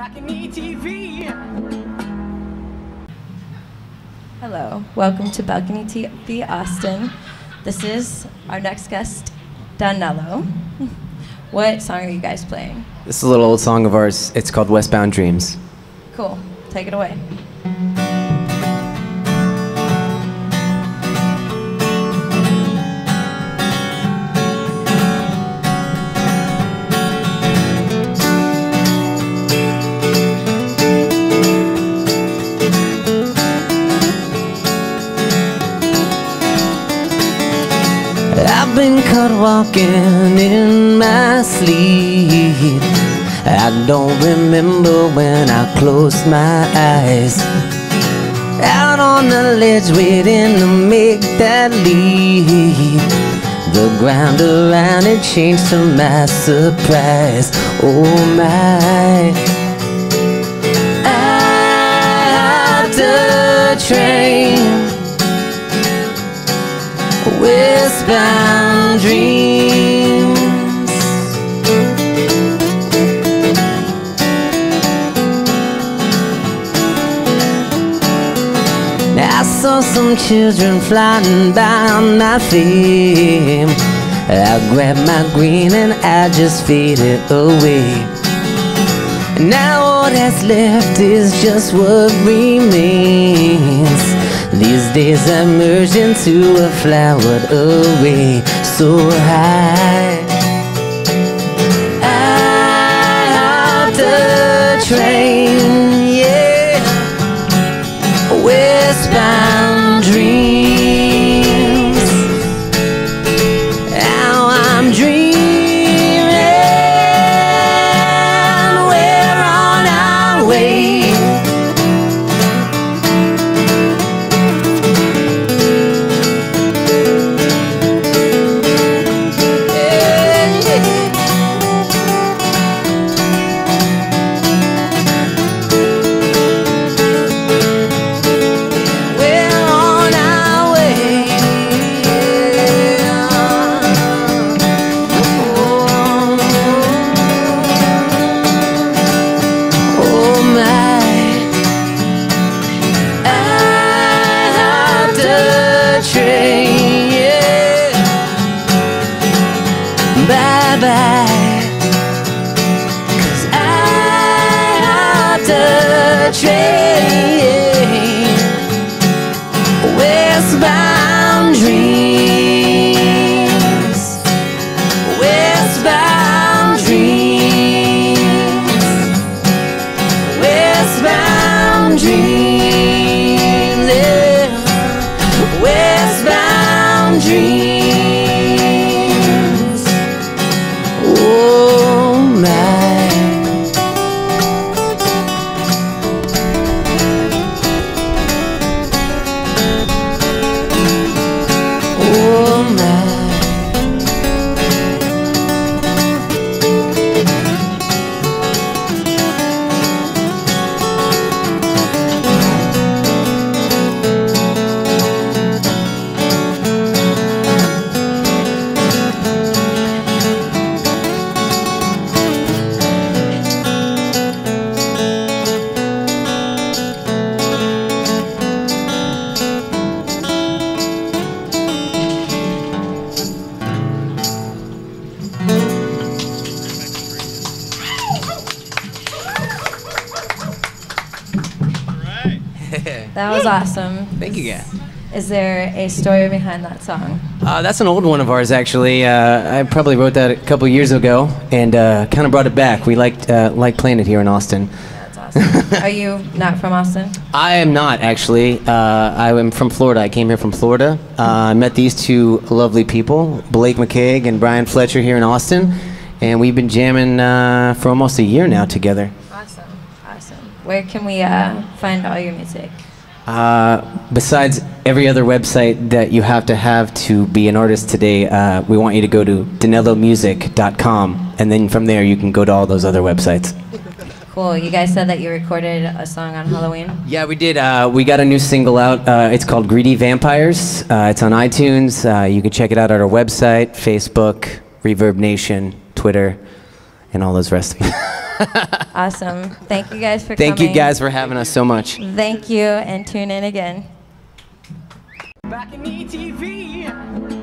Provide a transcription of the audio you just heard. Balcony TV. Hello, welcome to Balcony TV Austin. This is our next guest, Donello. What song are you guys playing? This is a little old song of ours. It's called Westbound Dreams. Cool, take it away. I've been caught walking in my sleep. I don't remember when I closed my eyes. Out on the ledge waiting to make that leap. The ground around it changed to my surprise. Oh my. Out the train, westbound dreams. I saw some children flying by on my feet. I grabbed my green and I just faded away. Now all that's left is just what remains. These days I merge into a flowered array, so high. Out the train, yeah, westbound dreams. Now I'm dreaming we're on our way. Westbound dreams, westbound dreams, westbound dreams, yeah. Westbound dreams. Oh my. That was awesome. Thank you, guys. Is there a story behind that song? That's an old one of ours, actually. I probably wrote that a couple years ago and kind of brought it back. We liked playing it here in Austin. That's awesome. Are you not from Austin? I am not, actually. I am from Florida. I came here from Florida. I met these two lovely people, Blake McKaig and Brian Fletcher, here in Austin. And we've been jamming for almost a year now together. Awesome. Awesome. Where can we find all your music? Besides every other website that you have to be an artist today, we want you to go to donellomusic.com, and then from there you can go to all those other websites. Cool. You guys said that you recorded a song on Halloween? Yeah, we did. We got a new single out. It's called Greedy Vampires. It's on iTunes. You can check it out at our website, Facebook, Reverb Nation, Twitter, and all those rest of them. Awesome. Thank you guys for coming. Thank you guys for having us so much. Thank you, and tune in again. Balcony TV.